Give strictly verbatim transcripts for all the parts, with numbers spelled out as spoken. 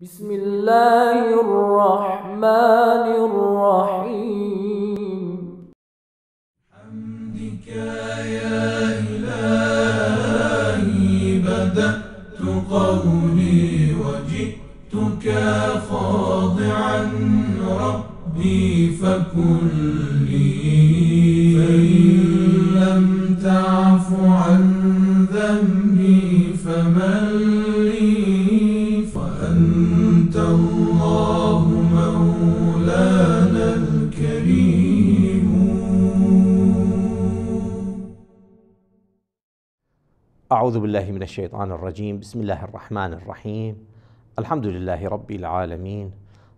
بسم الله الرحمن الرحيم. حمدك يا إلهي بدأت قولي وجئتك خاضعا ربي فكن لي، فإن لم تعف عن ذنبي فمن لي، أنت الله مولانا الكريم. أعوذ بالله من الشيطان الرجيم. بسم الله الرحمن الرحيم. الحمد لله رب العالمين،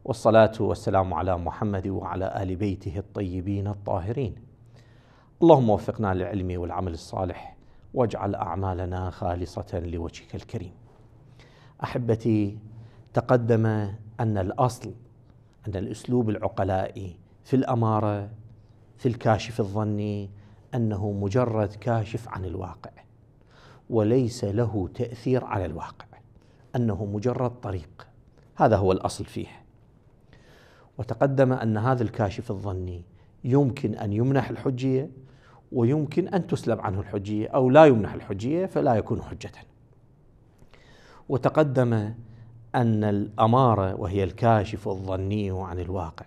والصلاة والسلام على محمد وعلى آل بيته الطيبين الطاهرين. اللهم وفقنا للعلم والعمل الصالح، واجعل أعمالنا خالصة لوجهك الكريم. أحبتي، تقدم أن الأصل أن الأسلوب العقلائي في الأمارة في الكاشف الظني أنه مجرد كاشف عن الواقع وليس له تأثير على الواقع، أنه مجرد طريق، هذا هو الأصل فيه. وتقدم أن هذا الكاشف الظني يمكن أن يمنح الحجية ويمكن أن تسلب عنه الحجية، أو لا يمنح الحجية فلا يكون حجة. وتقدم أن الأمارة وهي الكاشف الظني عن الواقع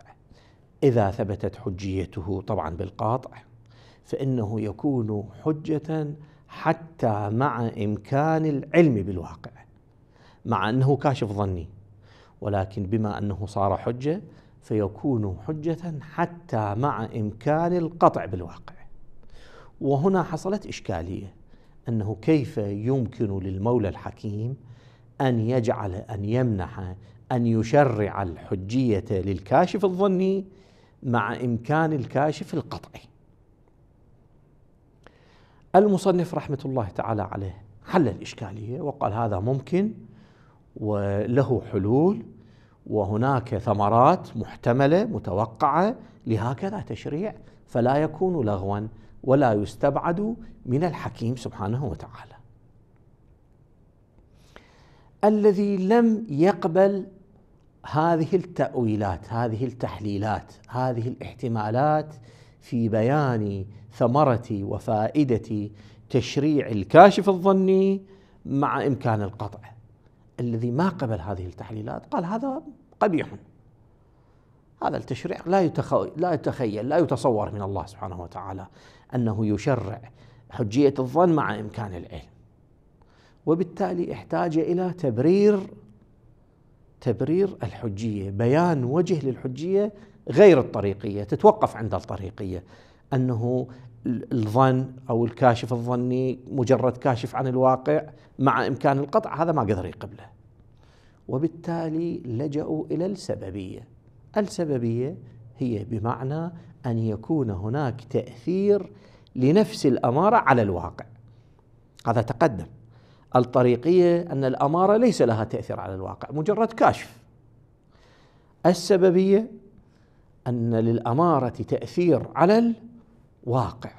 إذا ثبتت حجيته طبعا بالقاطع فإنه يكون حجة حتى مع إمكان العلم بالواقع، مع أنه كاشف ظني، ولكن بما أنه صار حجة فيكون حجة حتى مع إمكان القطع بالواقع. وهنا حصلت إشكالية، أنه كيف يمكن للمولى الحكيم أن يجعل، أن يمنح، أن يشرع الحجية للكاشف الظني مع إمكان الكاشف القطعي. المصنف رحمة الله تعالى عليه حل الإشكالية وقال هذا ممكن وله حلول وهناك ثمرات محتملة متوقعة لهكذا تشريع، فلا يكون لغوا ولا يستبعد من الحكيم سبحانه وتعالى. الذي لم يقبل هذه التأويلات، هذه التحليلات، هذه الاحتمالات في بيان ثمرة وفائدة تشريع الكاشف الظني مع إمكان القطع، الذي ما قبل هذه التحليلات قال هذا قبيح، هذا التشريع لا يتخيل لا يتخيل لا يتصور من الله سبحانه وتعالى أنه يشرع حجية الظن مع إمكان العلم. وبالتالي احتاج إلى تبرير تبرير الحجية، بيان وجه للحجية غير الطريقية، تتوقف عند الطريقية، أنه الظن أو الكاشف الظني مجرد كاشف عن الواقع مع إمكان القطع، هذا ما قدر يقبله. وبالتالي لجأوا إلى السببية. السببية هي بمعنى أن يكون هناك تأثير لنفس الأمارة على الواقع، هذا تقدم. الطريقية أن الأمارة ليس لها تأثير على الواقع، مجرد كاشف. السببية أن للأمارة تأثير على الواقع،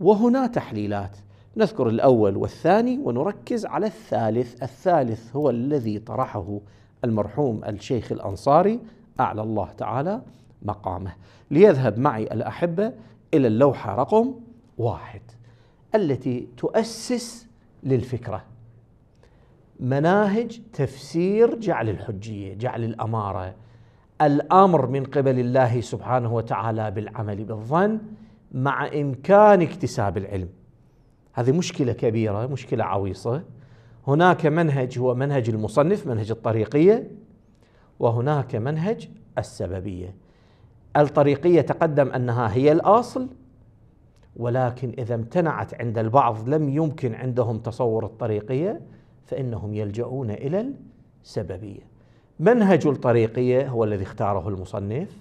وهنا تحليلات نذكر الأول والثاني ونركز على الثالث. الثالث هو الذي طرحه المرحوم الشيخ الأنصاري أعلى الله تعالى مقامه. ليذهب معي الأحبة إلى اللوحة رقم واحد التي تؤسس للفكرة، مناهج تفسير جعل الحجية، جعل الأمارة، الأمر من قبل الله سبحانه وتعالى بالعمل بالظن مع إمكان اكتساب العلم. هذه مشكلة كبيرة، مشكلة عويصة. هناك منهج هو منهج المصنف، منهج الطريقية، وهناك منهج السببية. الطريقية تقدم أنها هي الأصل، ولكن إذا امتنعت عند البعض لم يمكن عندهم تصور الطريقية فإنهم يلجؤون إلى السببية. منهج الطريقية هو الذي اختاره المصنف،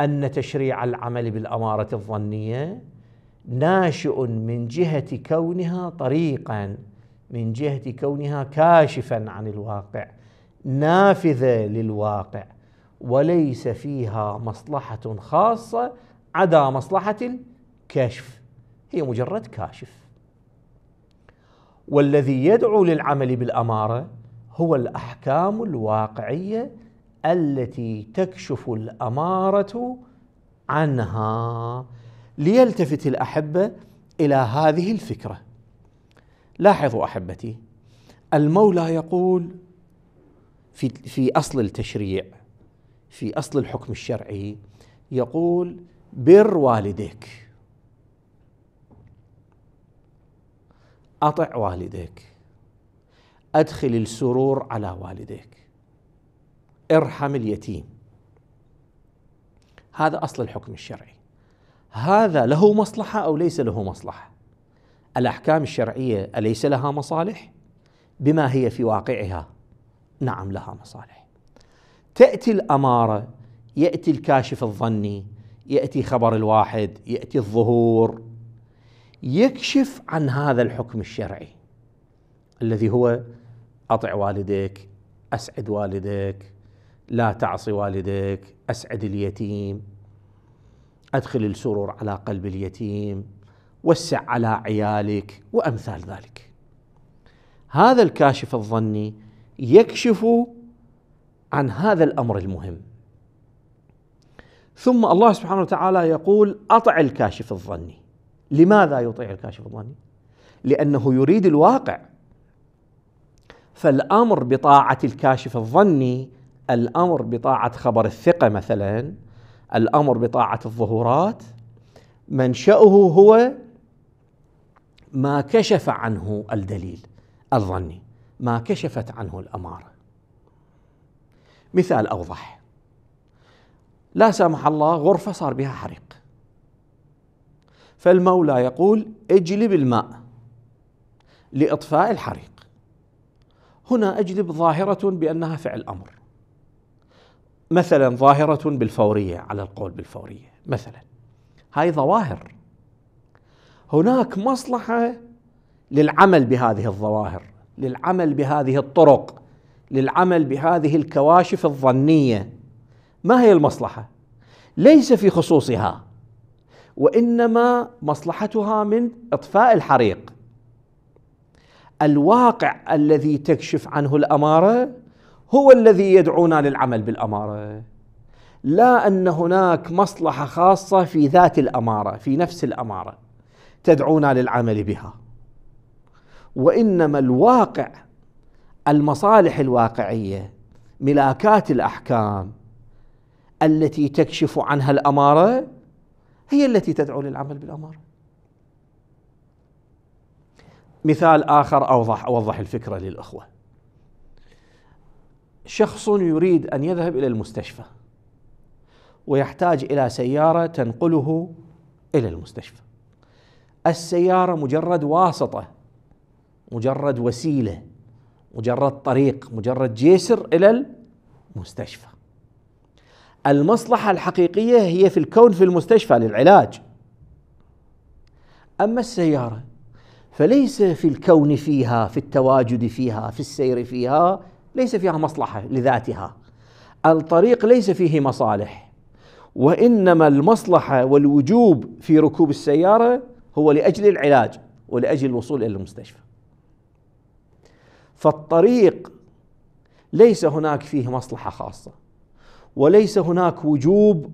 أن تشريع العمل بالأمارة الظنية ناشئ من جهة كونها طريقاً، من جهة كونها كاشفاً عن الواقع، نافذة للواقع، وليس فيها مصلحة خاصة عدا مصلحة كشف، هي مجرد كاشف. والذي يدعو للعمل بالأمارة هو الأحكام الواقعية التي تكشف الأمارة عنها. ليلتفت الأحبة إلى هذه الفكرة. لاحظوا أحبتي، المولى يقول في في أصل التشريع، في أصل الحكم الشرعي، يقول بر والديك، أطع والديك، أدخل السرور على والديك، ارحم اليتيم. هذا أصل الحكم الشرعي. هذا له مصلحة أو ليس له مصلحة؟ الأحكام الشرعية أليس لها مصالح بما هي في واقعها؟ نعم لها مصالح. تأتي الأمارة، يأتي الكاشف الظني، يأتي خبر الواحد، يأتي الظهور، يكشف عن هذا الحكم الشرعي الذي هو أطع والديك، أسعد والديك، لا تعصي والديك، أسعد اليتيم، أدخل السرور على قلب اليتيم، وسع على عيالك، وأمثال ذلك. هذا الكاشف الظني يكشف عن هذا الأمر المهم. ثم الله سبحانه وتعالى يقول أطع الكاشف الظني. لماذا يطيع الكاشف الظني؟ لأنه يريد الواقع، فالأمر بطاعة الكاشف الظني، الأمر بطاعة خبر الثقة مثلا، الأمر بطاعة الظهورات، منشأه هو ما كشف عنه الدليل الظني، ما كشفت عنه الأمارة. مثال أوضح، لا سمح الله غرفة صار بها حريق، فالمولى يقول اجلب الماء لإطفاء الحريق. هنا اجلب ظاهرة بأنها فعل أمر، مثلا ظاهرة بالفورية على القول بالفورية مثلا، هاي ظواهر، هناك مصلحة للعمل بهذه الظواهر، للعمل بهذه الطرق، للعمل بهذه الكواشف الظنية. ما هي المصلحة؟ ليس في خصوصها، وإنما مصلحتها من إطفاء الحريق. الواقع الذي تكشف عنه الأمارة هو الذي يدعونا للعمل بالأمارة، لا أن هناك مصلحة خاصة في ذات الأمارة، في نفس الأمارة تدعونا للعمل بها، وإنما الواقع، المصالح الواقعية، ملاكات الأحكام التي تكشف عنها الأمارة هي التي تدعو للعمل بالأمارة. مثال آخر أوضح أوضح الفكرة للأخوة. شخص يريد أن يذهب إلى المستشفى ويحتاج إلى سيارة تنقله إلى المستشفى. السيارة مجرد واسطة، مجرد وسيلة، مجرد طريق، مجرد جسر إلى المستشفى. المصلحة الحقيقية هي في الكون في المستشفى للعلاج. أما السيارة فليس في الكون فيها، في التواجد فيها، في السير فيها، ليس فيها مصلحة لذاتها. الطريق ليس فيه مصالح، وإنما المصلحة والوجوب في ركوب السيارة هو لأجل العلاج ولأجل الوصول إلى المستشفى. فالطريق ليس هناك فيه مصلحة خاصة، وليس هناك وجوب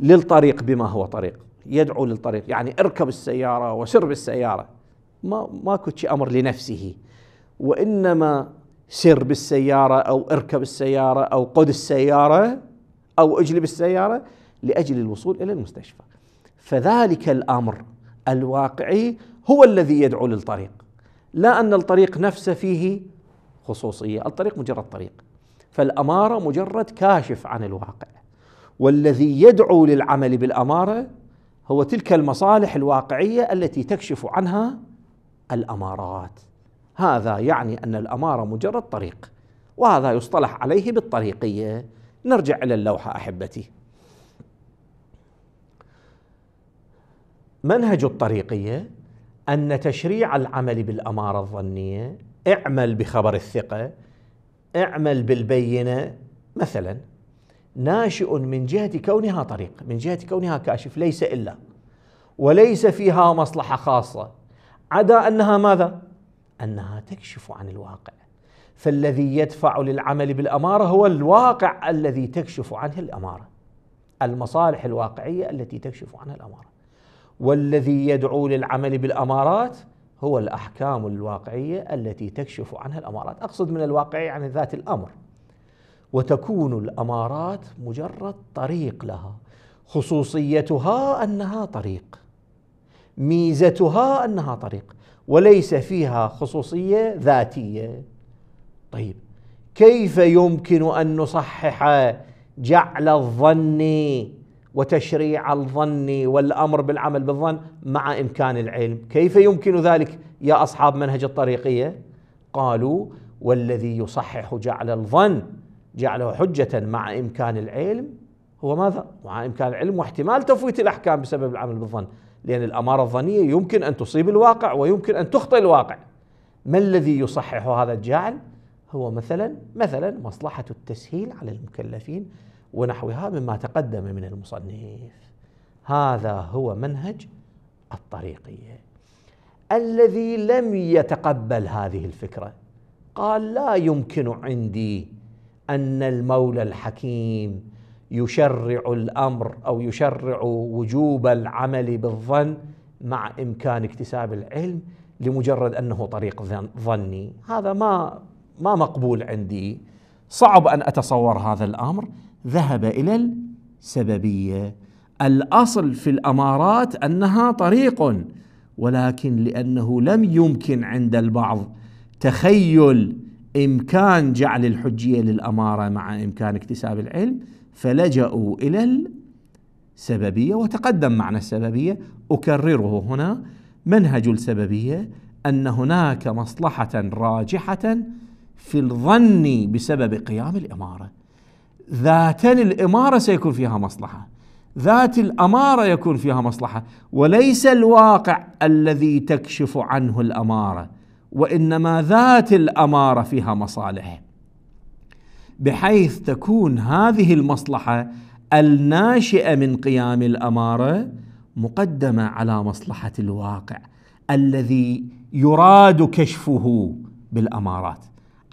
للطريق بما هو طريق، يدعو للطريق، يعني اركب السيارة وسر بالسيارة، ما ماكو شيء أمر لنفسه، وإنما سر بالسيارة أو اركب السيارة أو قد السيارة أو اجلب السيارة لأجل الوصول إلى المستشفى. فذلك الأمر الواقعي هو الذي يدعو للطريق، لا أن الطريق نفسه فيه خصوصية، الطريق مجرد طريق. فالأمارة مجرد كاشف عن الواقع، والذي يدعو للعمل بالأمارة هو تلك المصالح الواقعية التي تكشف عنها الأمارات. هذا يعني أن الأمارة مجرد طريق، وهذا يصطلح عليه بالطريقية. نرجع إلى اللوحة أحبتي. منهج الطريقية أن تشريع العمل بالأمارة الظنية، اعمل بخبر الثقة، اعمل بالبينة مثلا، ناشئ من جهة كونها طريق، من جهة كونها كاشف، ليس إلا، وليس فيها مصلحة خاصة، عدا أنها ماذا؟ أنها تكشف عن الواقع، فالذي يدفع للعمل بالأمارة هو الواقع الذي تكشف عنه الأمارة، المصالح الواقعية التي تكشف عنها الأمارة، والذي يدعو للعمل بالأمارات هو الأحكام الواقعية التي تكشف عنها الأمارات. أقصد من الواقعي يعني ذات الأمر، وتكون الأمارات مجرد طريق لها، خصوصيتها أنها طريق، ميزتها أنها طريق، وليس فيها خصوصية ذاتية. طيب كيف يمكن أن نصحح جعل الظن وتشريع الظن والأمر بالعمل بالظن مع إمكان العلم؟ كيف يمكن ذلك يا أصحاب منهج الطريقية؟ قالوا والذي يصحح جعل الظن جعله حجة مع إمكان العلم هو ماذا؟ مع إمكان العلم واحتمال تفويت الأحكام بسبب العمل بالظن، لأن الأمارة الظنية يمكن أن تصيب الواقع ويمكن أن تخطئ الواقع. ما الذي يصحح هذا الجعل؟ هو مثلا مثلا مصلحة التسهيل على المكلفين ونحوها مما تقدم من المصنف. هذا هو منهج الطريقية. الذي لم يتقبل هذه الفكرة قال لا يمكن عندي أن المولى الحكيم يشرع الأمر أو يشرع وجوب العمل بالظن مع إمكان اكتساب العلم لمجرد أنه طريق ظني، هذا ما ما مقبول عندي، صعب أن أتصور هذا الأمر. ذهب إلى السببية. الأصل في الأمارات أنها طريق، ولكن لأنه لم يمكن عند البعض تخيل إمكان جعل الحجية للأمارة مع إمكان اكتساب العلم فلجأوا إلى السببية، وتقدم معنى السببية، أكرره هنا. منهج السببية أن هناك مصلحة راجحة في الظن بسبب قيام الإمارة، ذاتا الإمارة سيكون فيها مصلحة، ذات الأمارة يكون فيها مصلحة، وليس الواقع الذي تكشف عنه الأمارة، وإنما ذات الأمارة فيها مصالح، بحيث تكون هذه المصلحة الناشئة من قيام الأمارة مقدمة على مصلحة الواقع الذي يراد كشفه بالأمارات.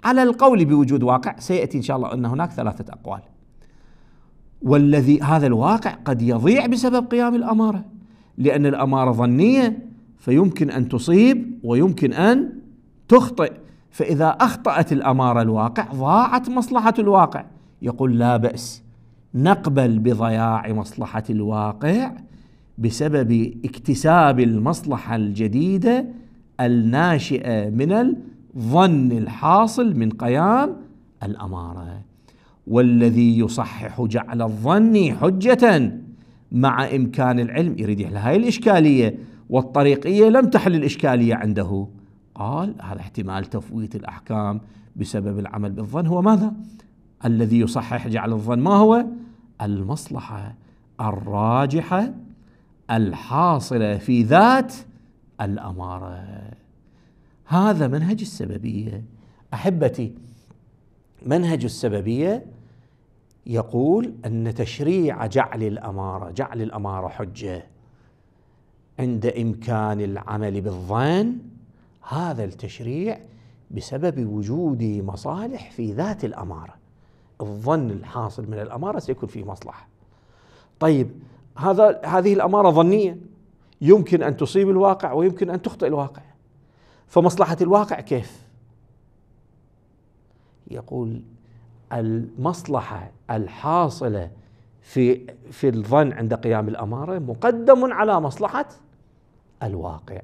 على القول بوجود واقع سيأتي إن شاء الله أن هناك ثلاثة أقوال، والذي هذا الواقع قد يضيع بسبب قيام الأمارة، لأن الأمارة ظنية فيمكن أن تصيب ويمكن أن تخطئ، فإذا أخطأت الأمارة الواقع ضاعت مصلحة الواقع. يقول لا بأس نقبل بضياع مصلحة الواقع بسبب اكتساب المصلحة الجديدة الناشئة من الظن الحاصل من قيام الأمارة. والذي يصحح جعل الظن حجة مع إمكان العلم، يريد يحل هاي الإشكالية، والطريقية لم تحل الإشكالية عنده. قال هذا احتمال تفويت الأحكام بسبب العمل بالظن هو ماذا؟ الذي يصحح جعل الظن ما هو؟ المصلحة الراجحة الحاصلة في ذات الأمارة. هذا منهج السببية. أحبتي، منهج السببية يقول أن تشريع جعل الأمارة جعل الأمارة حجة عند إمكان العمل بالظن، هذا التشريع بسبب وجود مصالح في ذات الأمارة، الظن الحاصل من الأمارة سيكون فيه مصلحة. طيب هذا هذه الأمارة ظنية، يمكن أن تصيب الواقع ويمكن أن تخطئ الواقع، فمصلحة الواقع كيف؟ يقول المصلحة الحاصلة في في الظن عند قيام الأمارة مقدم على مصلحة الواقع.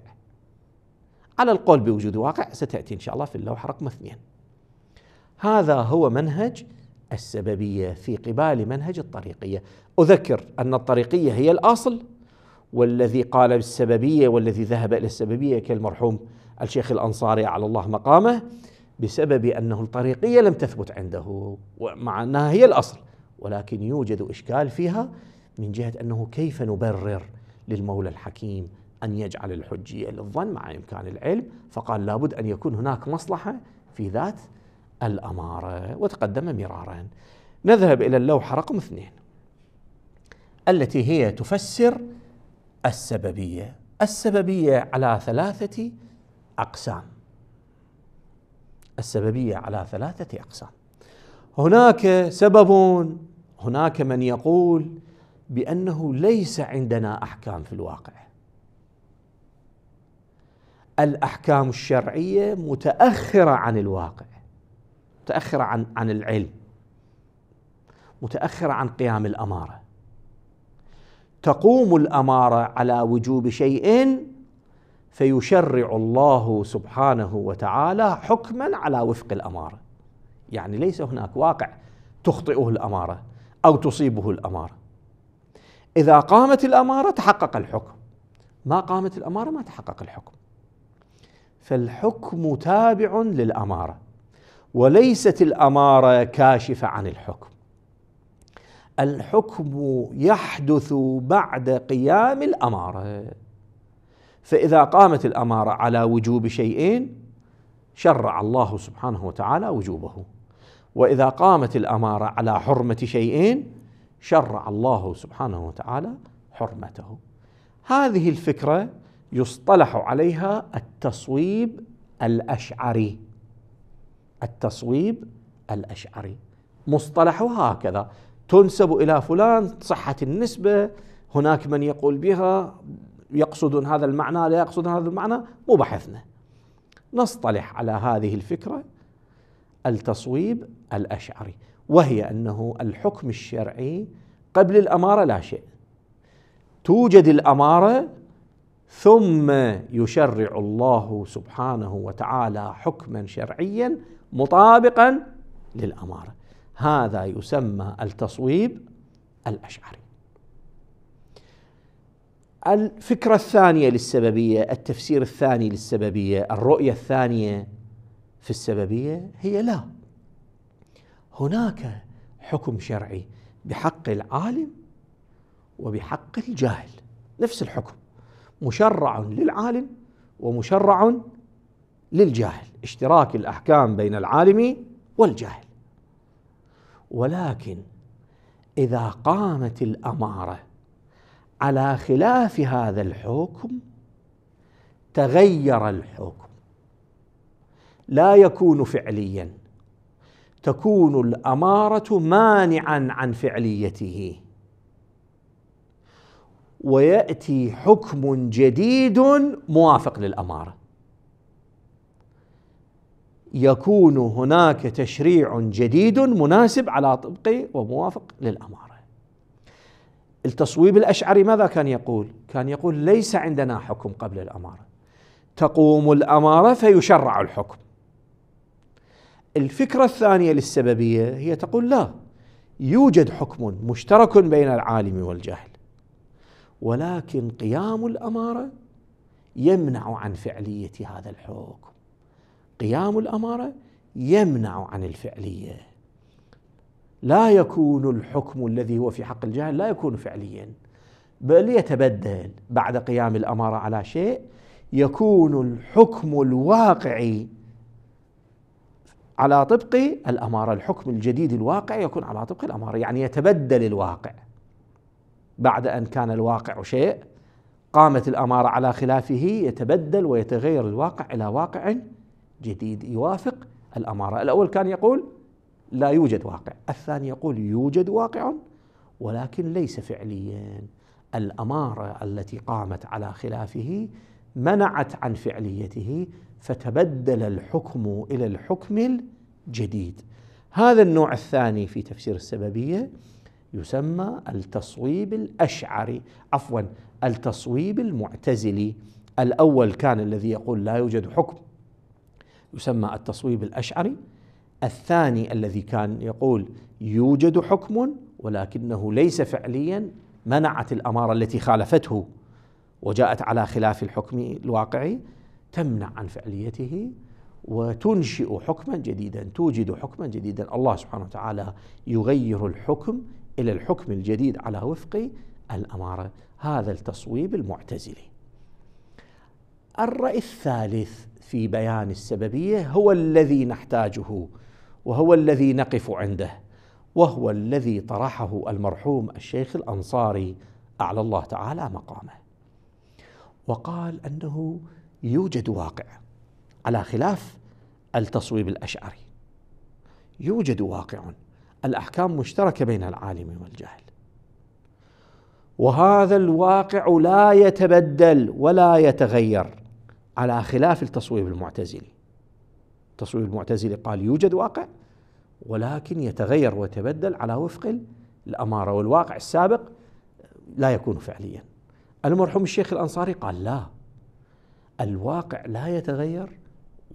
على القول بوجود واقع ستأتي إن شاء الله في اللوحة رقم اثنين. هذا هو منهج السببية في قبال منهج الطريقية. أذكر أن الطريقية هي الأصل، والذي قال بالسببية والذي ذهب إلى السببية كالمرحوم الشيخ الأنصاري على الله مقامه، بسبب أنه الطريقية لم تثبت عنده مع أنها هي الأصل، ولكن يوجد إشكال فيها من جهة أنه كيف نبرر للمولى الحكيم أن يجعل الحجية للظن مع إمكان العلم، فقال لابد أن يكون هناك مصلحة في ذات الأمارة، وتقدم مرارا. نذهب إلى اللوحة رقم اثنين التي هي تفسر السببية. السببية على ثلاثة أقسام. السببية على ثلاثة أقسام. هناك سبب، هناك من يقول بأنه ليس عندنا أحكام في الواقع، الأحكام الشرعية متأخرة عن الواقع، متأخرة عن عن العلم، متأخرة عن قيام الأمارة. تقوم الأمارة على وجوب شيء فيشرع الله سبحانه وتعالى حكما على وفق الأمارة، يعني ليس هناك واقع تخطئه الأمارة أو تصيبه الأمارة. إذا قامت الأمارة تحقق الحكم، ما قامت الأمارة ما تحقق الحكم، فالحكم تابع للأمارة وليست الأمارة كاشفة عن الحكم. الحكم يحدث بعد قيام الأمارة، فإذا قامت الأمارة على وجوب شيء شرع الله سبحانه وتعالى وجوبه، وإذا قامت الأمارة على حرمة شيء شرع الله سبحانه وتعالى حرمته. هذه الفكرة يصطلح عليها التصويب الأشعري، التصويب الأشعري مصطلحها هكذا، تنسب إلى فلان صحة النسبة، هناك من يقول بها يقصدون هذا المعنى لا يقصدون هذا المعنى، مو بحثنا، نصطلح على هذه الفكرة التصويب الأشعري، وهي أنه الحكم الشرعي قبل الأمارة لا شيء، توجد الأمارة ثم يشرع الله سبحانه وتعالى حكما شرعيا مطابقا للأمارة، هذا يسمى التصويب الأشعري. الفكرة الثانية للسببية، التفسير الثاني للسببية، الرؤية الثانية في السببية، هي لا، هناك حكم شرعي بحق العالم وبحق الجاهل، نفس الحكم مشرع للعالم ومشرع للجاهل، اشتراك الأحكام بين العالم والجاهل. ولكن إذا قامت الأمارة على خلاف هذا الحكم تغير الحكم، لا يكون فعليا، تكون الأمارة مانعا عن فعليته، ويأتي حكم جديد موافق للأمارة، يكون هناك تشريع جديد مناسب على طبقه وموافق للأمارة. التصويب الأشعري ماذا كان يقول؟ كان يقول ليس عندنا حكم قبل الأمارة، تقوم الأمارة فيشرع الحكم. الفكرة الثانية للسببية هي تقول لا، يوجد حكم مشترك بين العالم والجاهل، ولكن قيام الأمارة يمنع عن فعلية هذا الحكم، قيام الأمارة يمنع عن الفعلية، لا يكون الحكم الذي هو في حق الجاهل لا يكون فعليا، بل يتبدل بعد قيام الأمارة على شيء، يكون الحكم الواقعي على طبق الأمارة، الحكم الجديد الواقع يكون على طبق الأمارة، يعني يتبدل الواقع بعد أن كان الواقع شيء، قامت الأمارة على خلافه، يتبدل ويتغير الواقع إلى واقع جديد يوافق الأمارة. الأول كان يقول لا يوجد واقع، الثاني يقول يوجد واقع ولكن ليس فعليا، الأمارة التي قامت على خلافه منعت عن فعليته، فتبدل الحكم إلى الحكم الجديد. هذا النوع الثاني في تفسير السببية يسمى التصويب الأشعري، عفوا التصويب المعتزلي. الأول كان الذي يقول لا يوجد حكم يسمى التصويب الأشعري، الثاني الذي كان يقول يوجد حكم ولكنه ليس فعليا، منعت الأمارة التي خالفته وجاءت على خلاف الحكم الواقعي، تمنع عن فعليته وتنشئ حكما جديدا، توجد حكما جديدا، الله سبحانه وتعالى يغير الحكم إلى الحكم الجديد على وفق الأمارة، هذا التصويب المعتزلي. الرأي الثالث في بيان السببية هو الذي نحتاجه وهو الذي نقف عنده، وهو الذي طرحه المرحوم الشيخ الأنصاري أعلى الله تعالى مقامه، وقال أنه يوجد واقع على خلاف التصويب الأشعري. يوجد واقع، الأحكام مشتركة بين العالم والجاهل، وهذا الواقع لا يتبدل ولا يتغير، على خلاف التصويب المعتزلي. التصويب المعتزلي قال يوجد واقع ولكن يتغير ويتبدل على وفق الأمارة، والواقع السابق لا يكون فعليا. المرحوم الشيخ الأنصاري قال لا، الواقع لا يتغير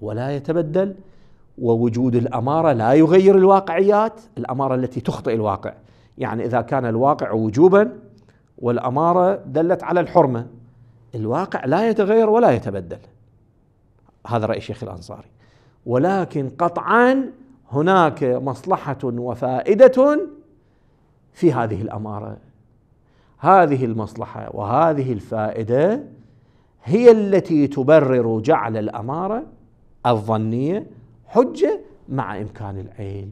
ولا يتبدل، ووجود الأمارة لا يغير الواقعيات، الأمارة التي تخطئ الواقع. يعني إذا كان الواقع وجوبا والأمارة دلت على الحرمة، الواقع لا يتغير ولا يتبدل، هذا رأي الشيخ الأنصاري. ولكن قطعا هناك مصلحة وفائدة في هذه الأمارة، هذه المصلحة وهذه الفائدة هي التي تبرر جعل الأمارة الظنية حجة مع إمكان العيل.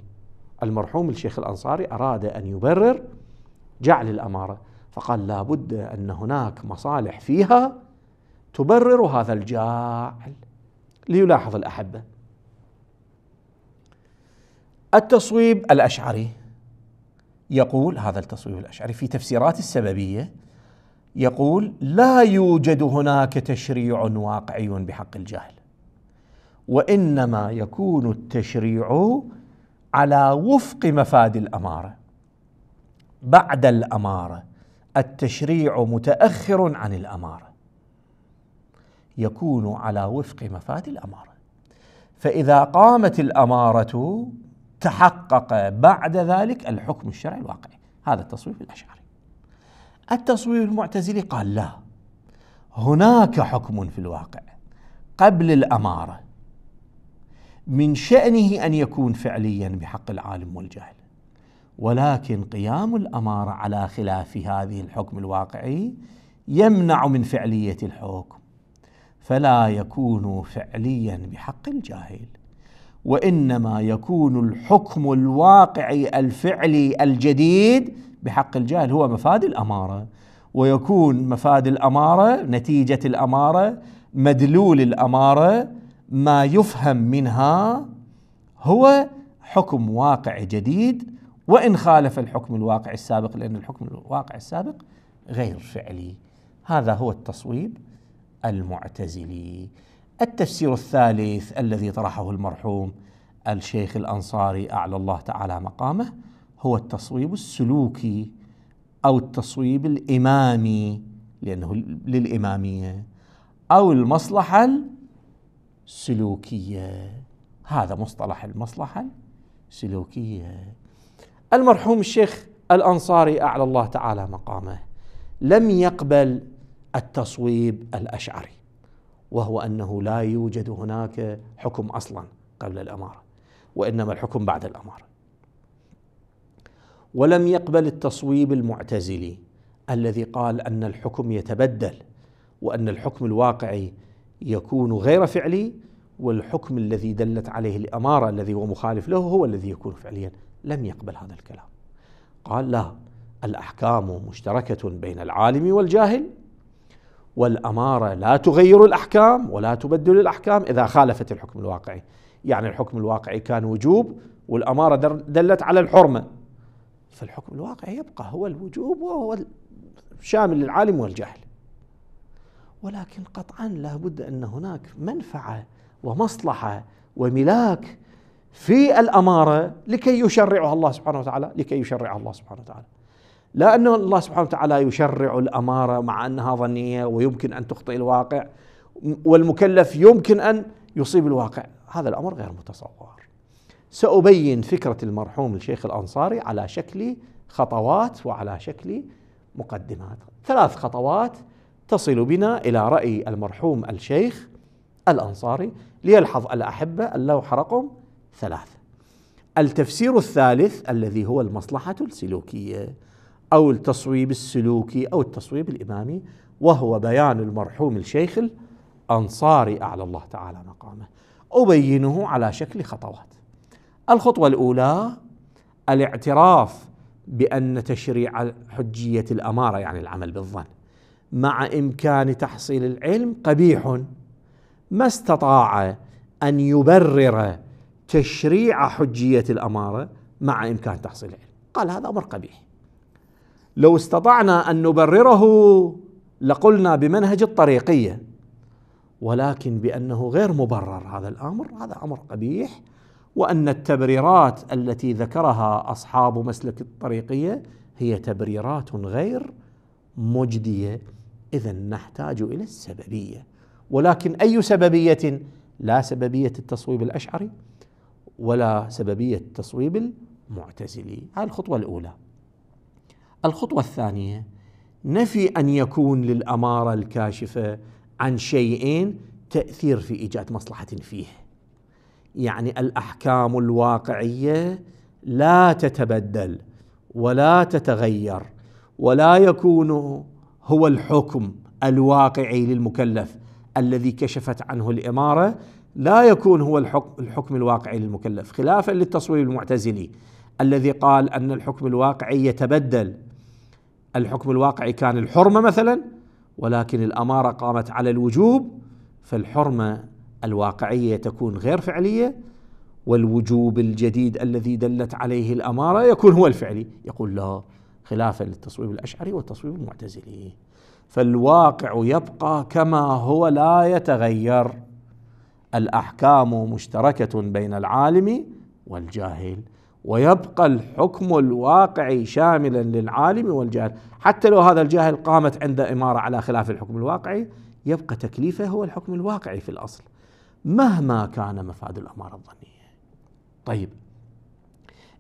المرحوم الشيخ الأنصاري أراد أن يبرر جعل الأمارة، فقال لا بد أن هناك مصالح فيها تبرر هذا الجعل. ليلاحظ الأحبة، التصويب الأشعري يقول، هذا التصويب الأشعري في تفسيرات السببية يقول لا يوجد هناك تشريع واقعي بحق الجاهل، وإنما يكون التشريع على وفق مفاد الأمارة بعد الأمارة، التشريع متأخر عن الأمارة، يكون على وفق مفاد الأمارة، فإذا قامت الأمارة تحقق بعد ذلك الحكم الشرعي الواقعي. هذا التصويب الأشعري. التصويب المعتزلي قال لا، هناك حكم في الواقع قبل الأمارة من شأنه أن يكون فعليا بحق العالم والجاهل، ولكن قيام الأمارة على خلاف هذه الحكم الواقعي يمنع من فعلية الحكم، فلا يكون فعليا بحق الجاهل، وإنما يكون الحكم الواقعي الفعلي الجديد بحق الجاهل هو مفاد الأمارة، ويكون مفاد الأمارة نتيجة الأمارة مدلول الأمارة ما يفهم منها هو حكم واقع جديد، وإن خالف الحكم الواقع السابق، لأن الحكم الواقع السابق غير فعلي. هذا هو التصويب المعتزلي. التفسير الثالث الذي طرحه المرحوم الشيخ الأنصاري أعلى الله تعالى مقامه هو التصويب السلوكي أو التصويب الإمامي، لأنه للإمامية، أو المصلحة السلوكية. هذا مصطلح المصلحة السلوكية. المرحوم الشيخ الأنصاري أعلى الله تعالى مقامه لم يقبل التصويب الأشعري، وهو أنه لا يوجد هناك حكم أصلا قبل الأمارة، وإنما الحكم بعد الأمارة. ولم يقبل التصويب المعتزلي الذي قال أن الحكم يتبدل، وأن الحكم الواقعي يكون غير فعلي، والحكم الذي دلت عليه الأمارة الذي هو مخالف له هو الذي يكون فعليا. لم يقبل هذا الكلام، قال لا، الأحكام مشتركة بين العالم والجاهل، والأمارة لا تغير الأحكام ولا تبدل الأحكام إذا خالفت الحكم الواقعي. يعني الحكم الواقعي كان وجوب والأمارة دلت على الحرمة، فالحكم الواقعي يبقى هو الوجوب وهو شامل للعالم والجاهل. ولكن قطعا لا بد أن هناك منفعة ومصلحة وملاك في الأمارة لكي يشرعها الله سبحانه وتعالى، لكي يشرعها الله سبحانه وتعالى. لا أن الله سبحانه وتعالى يشرع الأمارة مع أنها ظنية ويمكن أن تخطئ الواقع، والمكلف يمكن أن يصيب الواقع، هذا الأمر غير متصور. سأبين فكرة المرحوم الشيخ الأنصاري على شكل خطوات وعلى شكل مقدمات، ثلاث خطوات تصل بنا إلى رأي المرحوم الشيخ الأنصاري. ليلحظ الأحبة اللوحة رقم ثلاثة، التفسير الثالث الذي هو المصلحة السلوكية أو التصويب السلوكي أو التصويب الإمامي، وهو بيان المرحوم الشيخ الأنصاري أعلى الله تعالى مقامه. أبينه على شكل خطوات. الخطوة الأولى الاعتراف بأن تشريع حجية الأمارة، يعني العمل بالظن مع إمكان تحصيل العلم، قبيح، ما استطاع أن يبرر تشريع حجية الأمارة مع إمكان تحصيل العلم. قال هذا أمر قبيح، لو استطعنا أن نبرره لقلنا بمنهج الطريقية، ولكن بأنه غير مبرر هذا الأمر، هذا أمر قبيح، وأن التبريرات التي ذكرها أصحاب مسلك الطريقية هي تبريرات غير مجدية، إذن نحتاج إلى السببية. ولكن أي سببية؟ لا سببية التصويب الأشعري ولا سببية التصويب المعتزلي. هذه الخطوة الأولى. الخطوة الثانية نفي أن يكون للأمارة الكاشفة عن شيئين تأثير في إيجاد مصلحة فيه، يعني الأحكام الواقعية لا تتبدل ولا تتغير، ولا يكون هو الحكم الواقعي للمكلف الذي كشفت عنه الإمارة، لا يكون هو الحكم الواقعي للمكلف، خلافا للتصويب المعتزلي الذي قال أن الحكم الواقعي يتبدل. الحكم الواقعي كان الحرمة مثلا، ولكن الأمارة قامت على الوجوب، فالحرمة الواقعية تكون غير فعلية، والوجوب الجديد الذي دلت عليه الأمارة يكون هو الفعلي. يقول لا، خلافا للتصويب الأشعري والتصويب المعتزلي، فالواقع يبقى كما هو لا يتغير، الأحكام مشتركة بين العالم والجاهل، ويبقى الحكم الواقعي شاملا للعالم والجاهل، حتى لو هذا الجاهل قامت عند إمارة على خلاف الحكم الواقعي يبقى تكليفه هو الحكم الواقعي في الأصل مهما كان مفاد الأمارة الظنية. طيب،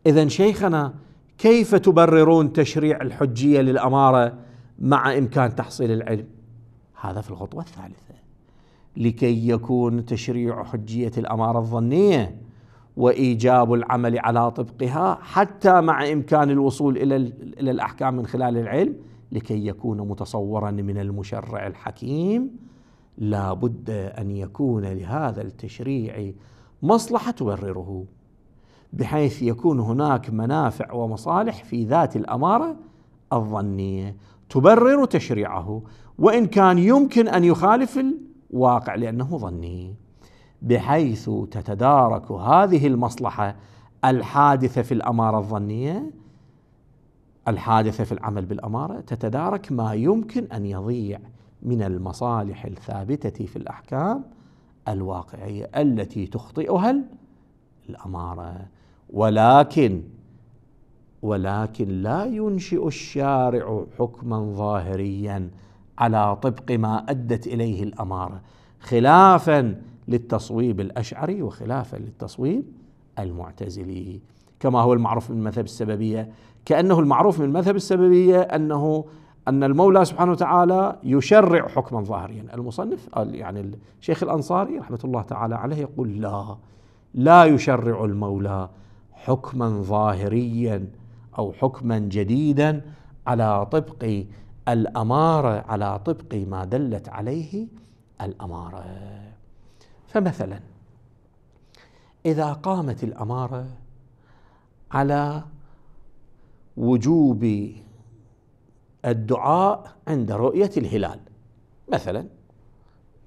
إذن شيخنا كيف تبررون تشريع الحجية للأمارة مع إمكان تحصيل العلم؟ هذا في الخطوة الثالثة. لكي يكون تشريع حجية الأمارة الظنية وإيجاب العمل على طبقها حتى مع إمكان الوصول إلى الأحكام من خلال العلم، لكي يكون متصورا من المشرع الحكيم لا بد أن يكون لهذا التشريع مصلحة تبرره، بحيث يكون هناك منافع ومصالح في ذات الأمارة الظنية تبرر تشريعه، وإن كان يمكن أن يخالف الواقع لأنه ظني، بحيث تتدارك هذه المصلحة الحادثة في الأمارة الظنية الحادثة في العمل بالأمارة، تتدارك ما يمكن أن يضيع من المصالح الثابتة في الأحكام الواقعية التي تخطئها الأمارة. ولكن ولكن لا ينشئ الشارع حكما ظاهريا على طبق ما أدت إليه الأمارة، خلافا للتصويب الأشعري وخلافا للتصويب المعتزلي، كما هو المعروف من مذهب السببية، كأنه المعروف من مذهب السببية أنه أن المولى سبحانه وتعالى يشرع حكما ظاهريا. المصنف يعني الشيخ الأنصاري رحمة الله تعالى عليه يقول لا، لا يشرع المولى حكما ظاهريا أو حكما جديدا على طبق الأمارة، على طبق ما دلت عليه الأمارة. فمثلا إذا قامت الأمارة على وجوب الدعاء عند رؤية الهلال مثلا،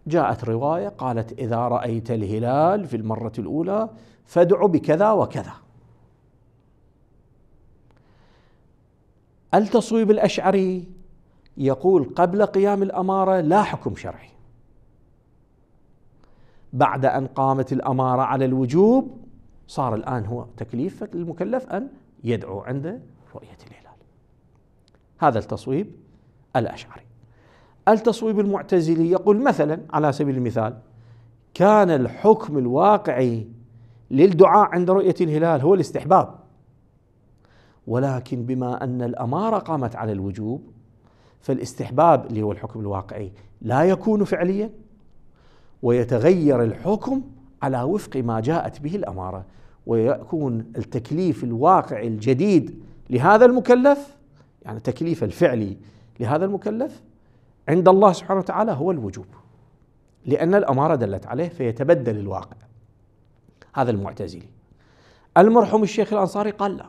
جاءت رواية قالت إذا رأيت الهلال في المرة الأولى فادع بكذا وكذا، التصويب الأشعري يقول قبل قيام الأمارة لا حكم شرعي، بعد أن قامت الأمارة على الوجوب صار الآن هو تكليف المكلف أن يدعو عند رؤية الهلال. هذا التصويب الأشعري. التصويب المعتزلي يقول مثلا على سبيل المثال كان الحكم الواقعي للدعاء عند رؤية الهلال هو الاستحباب، ولكن بما أن الأمارة قامت على الوجوب فالاستحباب اللي هو الحكم الواقعي لا يكون فعليا، ويتغير الحكم على وفق ما جاءت به الأمارة، ويكون التكليف الواقعي الجديد لهذا المكلف، يعني التكليف الفعلي لهذا المكلف عند الله سبحانه وتعالى هو الوجوب لأن الأمارة دلت عليه، فيتبدل الواقع. هذا المعتزلي. المرحوم الشيخ الأنصاري قال لا،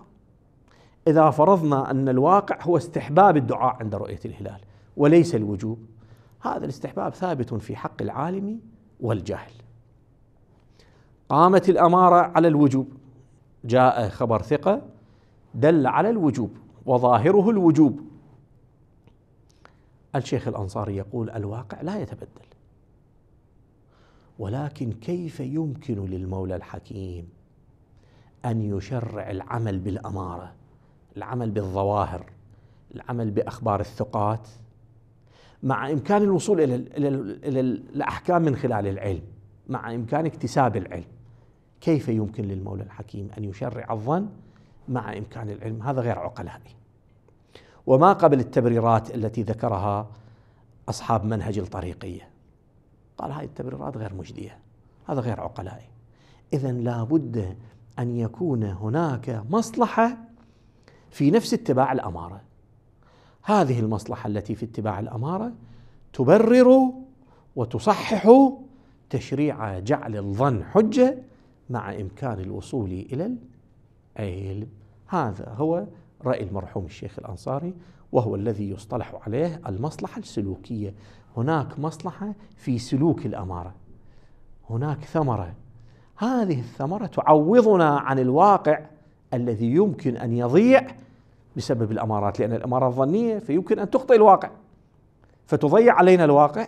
إذا فرضنا أن الواقع هو استحباب الدعاء عند رؤية الهلال وليس الوجوب، هذا الاستحباب ثابت في حق العالم والجاهل، قامت الأمارة على الوجوب، جاء خبر ثقة دل على الوجوب وظاهره الوجوب. الشيخ الأنصاري يقول الواقع لا يتبدل، ولكن كيف يمكن للمولى الحكيم أن يشرع العمل بالأمارة، العمل بالظواهر، العمل بأخبار الثقات، مع إمكان الوصول إلى إلى الأحكام من خلال العلم، مع إمكان اكتساب العلم، كيف يمكن للمولى الحكيم أن يشرع الظن مع إمكان العلم؟ هذا غير عقلائي. وما قبل التبريرات التي ذكرها أصحاب منهج الطريقية، قال هذه التبريرات غير مجدية، هذا غير عقلائي. إذن لا بد أن يكون هناك مصلحة في نفس اتباع الأمارة، هذه المصلحة التي في اتباع الأمارة تبرر وتصحح تشريع جعل الظن حجة مع إمكان الوصول إلى العلم. هذا هو رأي المرحوم الشيخ الأنصاري، وهو الذي يصطلح عليه المصلحة السلوكية. هناك مصلحة في سلوك الأمارة، هناك ثمرة، هذه الثمرة تعوضنا عن الواقع الذي يمكن أن يضيع بسبب الأمارات، لأن الأمارة الظنية فيمكن أن تخطئ الواقع فتضيع علينا الواقع.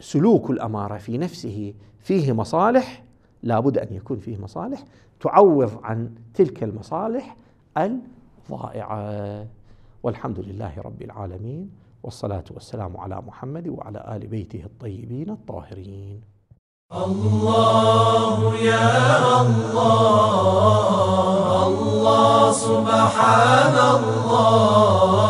سلوك الأمارة في نفسه فيه مصالح، لا بد أن يكون فيه مصالح تعوض عن تلك المصالح الضائعة. والحمد لله رب العالمين، والصلاة والسلام على محمد وعلى آل بيته الطيبين الطاهرين. الله يا الله، الله سبحان الله.